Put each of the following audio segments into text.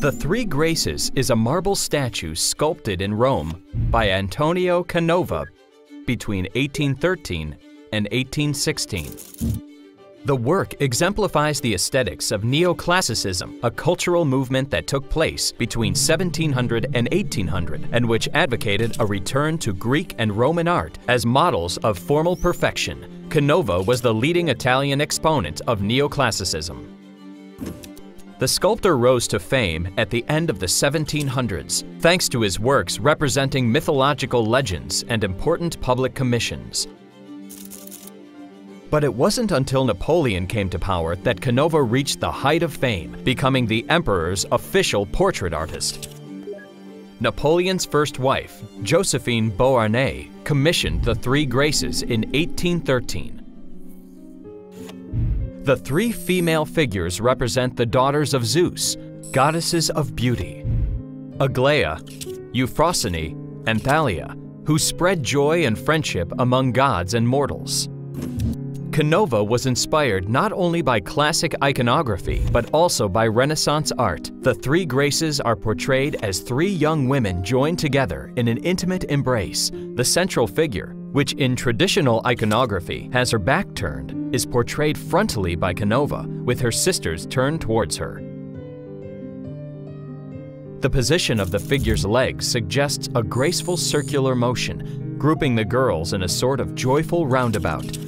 The Three Graces is a marble statue sculpted in Rome by Antonio Canova between 1813 and 1816. The work exemplifies the aesthetics of neoclassicism, a cultural movement that took place between 1700 and 1800 and which advocated a return to Greek and Roman art as models of formal perfection. Canova was the leading Italian exponent of neoclassicism. The sculptor rose to fame at the end of the 1700s, thanks to his works representing mythological legends and important public commissions. But it wasn't until Napoleon came to power that Canova reached the height of fame, becoming the emperor's official portrait artist. Napoleon's first wife, Josephine Beauharnais, commissioned the Three Graces in 1813. The three female figures represent the daughters of Zeus, goddesses of beauty, Aglaea, Euphrosyne, and Thalia, who spread joy and friendship among gods and mortals. Canova was inspired not only by classic iconography, but also by Renaissance art. The Three Graces are portrayed as three young women joined together in an intimate embrace. The central figure, which in traditional iconography has her back turned, is portrayed frontally by Canova, with her sisters turned towards her. The position of the figure's legs suggests a graceful circular motion, grouping the girls in a sort of joyful roundabout.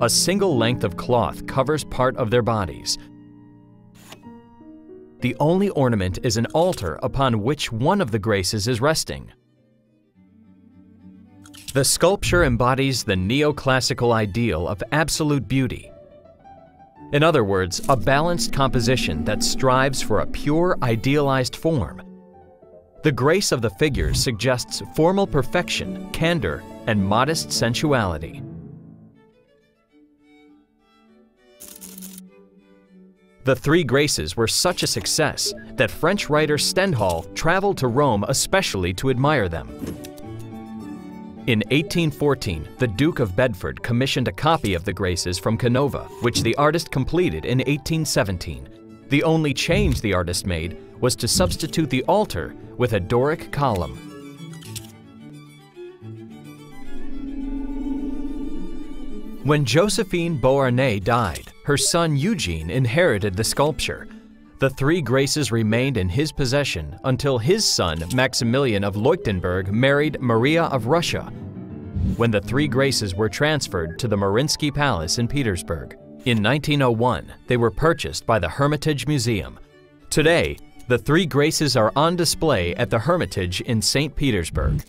A single length of cloth covers part of their bodies. The only ornament is an altar upon which one of the Graces is resting. The sculpture embodies the neoclassical ideal of absolute beauty. In other words, a balanced composition that strives for a pure, idealized form. The grace of the figures suggests formal perfection, candor, and modest sensuality. The Three Graces were such a success that French writer Stendhal traveled to Rome especially to admire them. In 1814, the Duke of Bedford commissioned a copy of the Graces from Canova, which the artist completed in 1817. The only change the artist made was to substitute the altar with a Doric column. When Josephine Beauharnais died, her son Eugene inherited the sculpture. The Three Graces remained in his possession until his son Maximilian of Leuchtenberg married Maria of Russia, when the Three Graces were transferred to the Mariinsky Palace in Petersburg. In 1901, they were purchased by the Hermitage Museum. Today, the Three Graces are on display at the Hermitage in St. Petersburg.